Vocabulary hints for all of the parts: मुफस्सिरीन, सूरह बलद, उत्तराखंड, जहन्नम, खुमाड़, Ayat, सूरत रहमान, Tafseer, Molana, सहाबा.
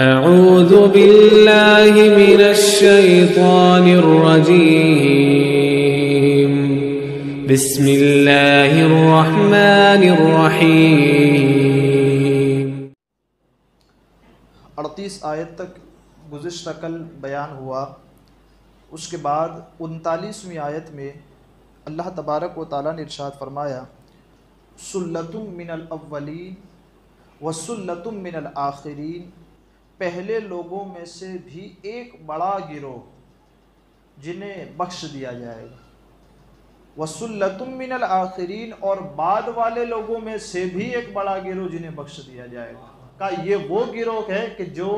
أعوذ بالله من الشيطان الرجيم بسم الله الرحمन الرحيم। 38 आयत तक गुज़िश्ता कल बयान हुआ, उसके बाद 39वीं आयत में अल्लाह तबारक व तआला ने इरशाद फरमाया सुल्लतुम मिनल अव्वलीन व सुल्लतुम मिनल आखिरीन, पहले लोगों में से भी एक बड़ा गिरोह जिन्हें बख्श दिया जाएगा, व सुल्लतुम मिनल आखिरीन और बाद वाले लोगों में से भी एक बड़ा गिरोह जिन्हें बख्श दिया जाएगा। का ये वो गिरोह है कि जो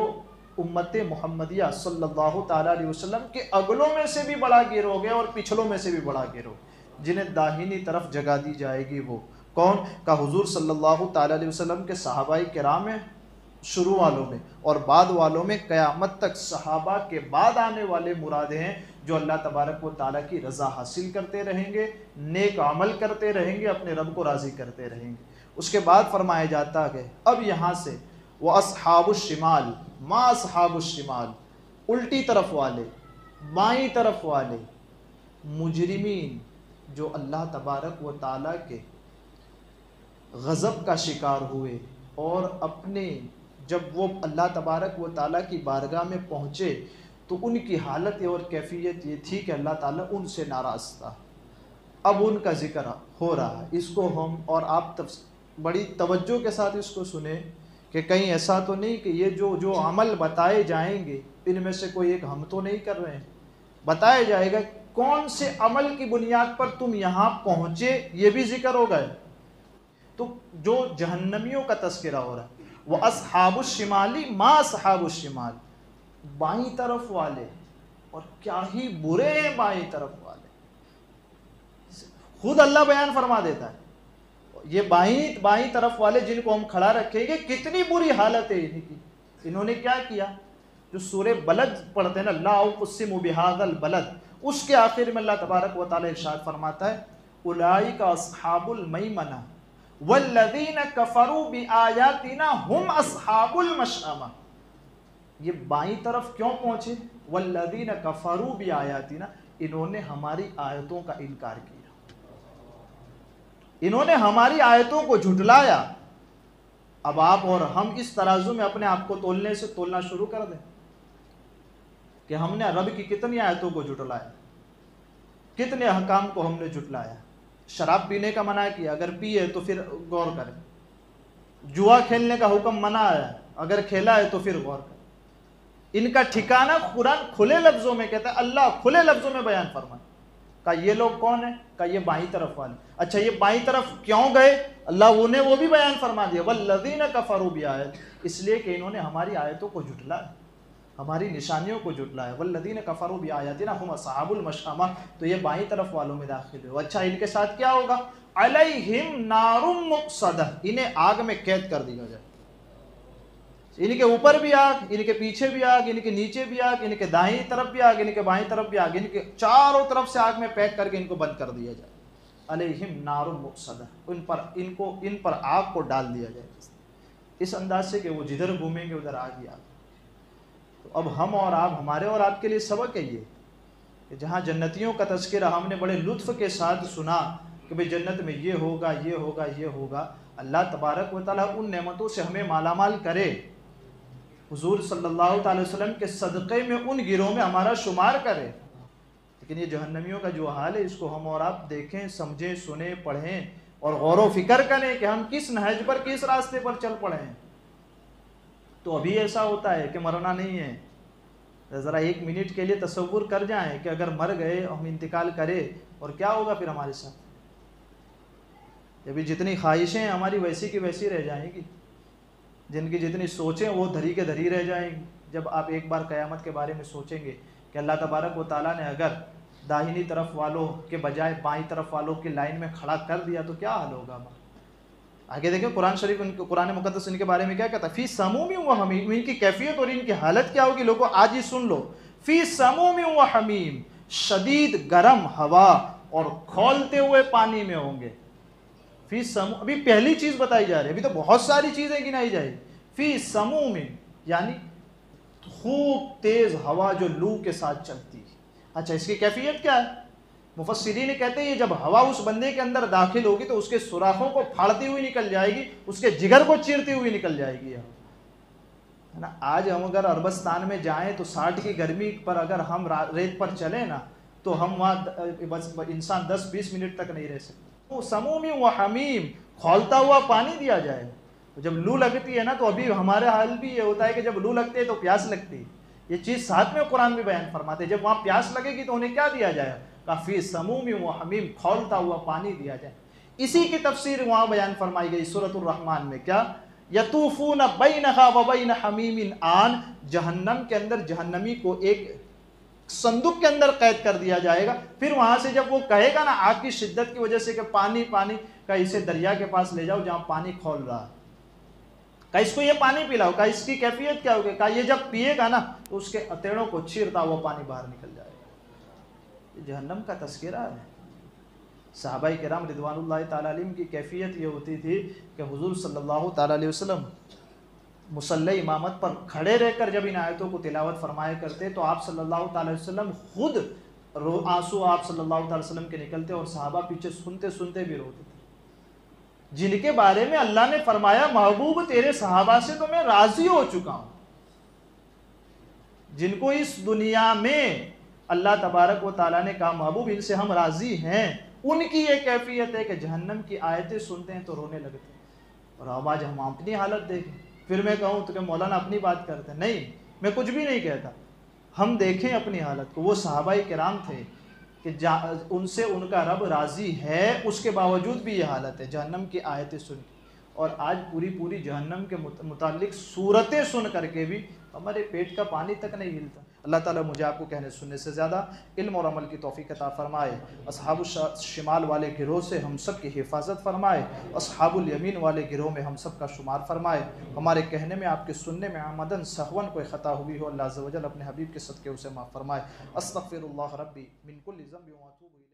उम्मत मुहम्मदिया सल्लल्लाहु ताला अलैहि वसल्लम के अगलों में से भी बड़ा गिरोह है और पिछलों में से भी बड़ा गिरोह, जिन्हें दाहिनी तरफ जगह दी जाएगी। वो कौन? का हुजूर सल्लल्लाहु ताला अलैहि वसल्लम के सहाबाए किराम हैं, शुरू वालों में और बाद वालों में, क़यामत तक सहाबा के बाद आने वाले मुरादे हैं जो अल्लाह तबारक व तआला की रज़ा हासिल करते रहेंगे, नेक अमल करते रहेंगे, अपने रब को राज़ी करते रहेंगे। उसके बाद फरमाया जाता है अब यहाँ से व अस्हाबुश शिमाल मा अस्हाबुश शिमाल, उल्टी तरफ वाले, बाईं तरफ वाले मुजरिमीन जो अल्लाह तबारक व तआला के गज़ब का शिकार हुए और अपने जब वो अल्लाह तबारक व ताला की बारगाह में पहुँचे तो उनकी हालत और कैफियत ये थी कि अल्लाह ताला उनसे नाराज़ था। अब उनका ज़िक्र हो रहा है, इसको हम और आप बड़ी तवज्जो के साथ इसको सुने कि कहीं ऐसा तो नहीं कि ये जो अमल बताए जाएंगे इनमें से कोई एक हम तो नहीं कर रहे हैं। बताया जाएगा कौन से अमल की बुनियाद पर तुम यहाँ पहुँचे, ये भी ज़िक्र हो गए। तो जो जहन्नमियों का तस्करा हो रहा है वह अस्हाबुश शिमाली मा अस्हाबुश शिमाल, बाईं तरफ वाले, और क्या ही बुरे हैं बाईं तरफ वाले। खुद अल्लाह बयान फरमा देता है ये बाईं तरफ वाले जिनको हम खड़ा रखेंगे, कितनी बुरी हालत है इनकी। इन्होंने क्या किया? जो सूरह बलद पढ़ते हैं ना, ला उक़सिमु बिहाज़ल बलद, उसके आखिर में अल्लाह तबारक व तआला इरशाद फरमाता है उलाइका अस्हाबुल मैमना वल्लज़ीन कफरू बिआयातिना हुम अस्हाबुल मशअमा। ये बाईं तरफ क्यों पहुँचे? वल्लज़ीन कफरू बिआयातिना, इन्होंने हमारी आयतों का इनकार किया, इन्होंने हमारी आयतों को झुटलाया। अब आप और हम इस तराजू में अपने आप को तोलने से तोलना शुरू कर दें कि हमने रब की कितनी आयतों को झुटलाया, कितने अहकाम को हमने झुटलाया। शराब पीने का मना किया, अगर पिए तो फिर गौर करें। जुआ खेलने का हुक्म मना है, अगर खेला है तो फिर गौर करें। इनका ठिकाना कुरान खुले लफ्ज़ों में कहता है, अल्लाह खुले लफ्ज़ों में बयान फरमाए। का ये लोग कौन है? का ये बाईं तरफ वाले। अच्छा ये बाईं तरफ क्यों गए? अल्लाह उन्हें वो भी बयान फरमा दिया वल्लज़ीन कफरू बिआयात, इसलिए कि इन्होंने हमारी आयतों को झुठलाया, हमारी निशानियों को जुटलाया। वल्लज़ीन कफरू बिआयातिना हुम अस्हाबुल मशअमा, तो ये बाईं तरफ वालों में दाखिल हुए। अच्छा इनके साथ क्या होगा? अलैहिम नारुम मुक़सदा, इन्हें आग में कैद कर दिया जाए। इनके ऊपर भी आग, इनके पीछे भी आग, इनके नीचे भी आग, इनके दाईं तरफ भी आग, इनके बाईं तरफ भी आग, इनके चारों तरफ से आग में पैक करके इनको बंद कर दिया जाए। अलैहिम नारुम मुक़सदा, इन पर आग को डाल दिया जाए इस अंदाज से कि वो जिधर घूमेंगे उधर आग ही आग। तो अब हम और आप, हमारे और आपके लिए सबक है ये कि जहाँ जन्नतियों का तज़किरा हमने बड़े लुत्फ़ के साथ सुना कि भाई जन्नत में ये होगा, ये होगा, ये होगा। अल्लाह तबारक व तआला उन नेमतों से हमें मालामाल करे, हुजूर सल्लल्लाहु अलैहि वसल्लम के सदक़े में उन गिरोह में हमारा शुमार करे। लेकिन ये जहन्नमियों का जो हाल है, इसको हम और आप देखें, समझें, सुने, पढ़ें और गौर व फिक्र करें कि हम किस नहज पर, किस रास्ते पर चल पड़े हैं। तो अभी ऐसा होता है कि मरना नहीं है, ज़रा एक मिनट के लिए तसव्वुर कर जाएं कि अगर मर गए, हम इंतकाल करें और क्या होगा फिर हमारे साथ। अभी जितनी ख्वाहिशें हैं हमारी वैसी की वैसी रह जाएंगी, जिनकी जितनी सोचें वो धरी के धरी रह जाएंगी। जब आप एक बार क़यामत के बारे में सोचेंगे कि अल्लाह तबारक व तआला ने अगर दाहिनी तरफ वालों के बजाय बाईं तरफ वालों की लाइन में खड़ा कर दिया तो क्या हाल होगा हमारा। आगे देखें कुरान शरीफ, उनके कुरान मुक़द्दस इनके बारे में क्या कहता है, फ़ी समूमिन व हमीम, इनकी कैफियत और इनकी हालत क्या होगी लोगों आज ही सुन लो। फ़ी समूमिन व हमीम, शदीद गरम हवा और खौलते हुए पानी में होंगे। अभी पहली चीज़ बताई जा रही है, अभी तो बहुत सारी चीज़ें गिनाई जाएगी। फ़ी समूमिन यानी खूब तेज़ हवा जो लू के साथ चलती है। अच्छा, इसकी कैफियत क्या है? मुफस्सिरीन कहते हैं ये जब हवा उस बंदे के अंदर दाखिल होगी तो उसके सुराखों को फाड़ती हुई निकल जाएगी, उसके जिगर को चीरती हुई निकल जाएगी, है ना। आज हम अगर अरबस्तान में जाएं तो 60 की गर्मी पर अगर हम रेत पर चलें ना तो हम वहाँ बस इंसान 10-20 मिनट तक नहीं रह सकते। वो समूम व हमीम, खौलता हुआ पानी दिया जाए। जब लू लगती है ना तो अभी हमारे हाल भी ये होता है कि जब लू लगती है तो प्यास लगती है। ये चीज़ साथ में कुरान भी बयान फरमाते हैं, जब वहाँ प्यास लगेगी तो उन्हें क्या दिया जाए? काफ़ी समूम व हमीम, खौलता हुआ पानी दिया जाए। इसी की तफसीर वहाँ बयान फरमाई गई सूरत रहमान में। क्या? यतूफून बैनहा व बैन हमीमिन आन, जहन्नम के अंदर जहन्नमी को एक संदूक के अंदर कैद कर दिया जाएगा। फिर वहाँ से जब वो कहेगा ना आग की शिद्दत की वजह से कि पानी पानी का, इसे दरिया के पास ले जाओ जहाँ पानी खौल रहा है, का इसको ये पानी पिलाओ, का इसकी कैफियत क्या होगी, का ये जब पिएगा ना तो उसके अतेड़ों को चीरता हुआ पानी बाहर निकल जाएगा। ये जहन्नम का तस्करा है। सहाबाए किराम रिदवानुल्लाहि ताला अलैहिम की कैफियत ये होती थी कि हुजूर सल्लल्लाहु ताला अलैहि वसल्लम मुसल्ले इमामत पर खड़े रहकर जब इन आयतों को तिलावत फरमाया करते तो आप सल्लल्लाहु ताला अलैहि वसल्लम खुद आंसू आप सल्लल्लाहु ताला अलैहि वसल्लम के निकलते और सहाबा पीछे सुनते सुनते भी रोते थे, जिनके बारे में अल्लाह ने फरमाया महबूब तेरे सहाबा से तो मैं राजी हो चुका हूं, जिनको इस दुनिया में अल्लाह तबारक व ताला ने कहा महबूब इनसे हम राजी हैं, उनकी ये कैफियत है कि जहन्नम की आयतें सुनते हैं तो रोने लगते हैं। और अब आज हम अपनी हालत देखें, फिर मैं कहूँ तो कि मौलाना अपनी बात करते हैं, नहीं मैं कुछ भी नहीं कहता। हम देखें अपनी हालत को, वो सहाबाए किराम थे कि उनसे उनका रब राज़ी है, उसके बावजूद भी ये हालत है जहन्नम की आयतें सुन के। और आज पूरी पूरी जहन्नम के मुतालिक सूरतें सुन करके भी हमारे पेट का पानी तक नहीं हिलता। अल्लाह ताला मुझे आपको कहने सुनने से ज़्यादा इल्म और अमल की तौफीक अता फ़रमाए। अस्हाबुश्शिमाल वाले गिरोह से हम सब की हिफाजत फ़रमाए, अस्हाबुल यमीन वाले गिरोह में हम सब का शुमार फ़रमाए। हमारे कहने में आपके सुनने में आमदन सहवन कोई ख़ता हुई हो, अल्लाह अज़्ज़ व जल अपने हबीब के सदक़े उसे माफ़ फ़रमाए। अस्तग़फिरुल्लाह रब्बी मिन कुल्लि ज़ंबि व अतूबु इलैह।